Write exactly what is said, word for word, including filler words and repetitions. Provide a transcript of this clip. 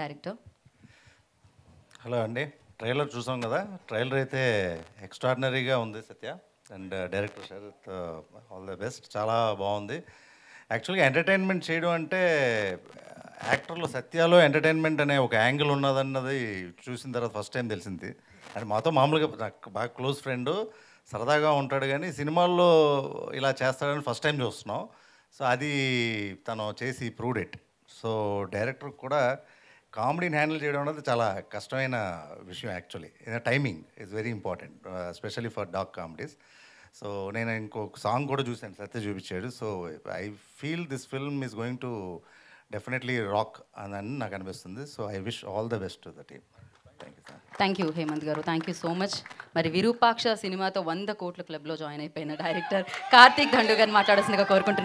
Director. Hello, Andy. Trailer chusam kada. Trailer ite extraordinary ga undi Satya and uh, director Sharath uh, all the best. Chala baundi. Actually entertainment chedu ante actor lo Satya lo entertainment ane oka angle unnadu annadi chusin tarvata first time telisindi. And maato maamuluga baa close friend saradaga untadu gaani cinema lo ila chestarani first time chustunna. So adi tanu chesi proved it. So director kuda comedy handle cheyadam anadi chaala kashtamaina vishayam actually. The timing is very important, uh, especially for dark comedies. So nenu inko song kuda chusanu Satya chupichadu. So I feel this film is going to definitely rock anani naaku anpistundi. So I wish all the best to the team. Thank you, sir. Thank you, Hemant Garu. Thank you so much. Mari Virupaksha cinema tho one hundred కోట్ల club lo join అయిపోయిన director Kartik Dandugan మాట్లాడాల్సినగా కోరుకుంటున్నాను.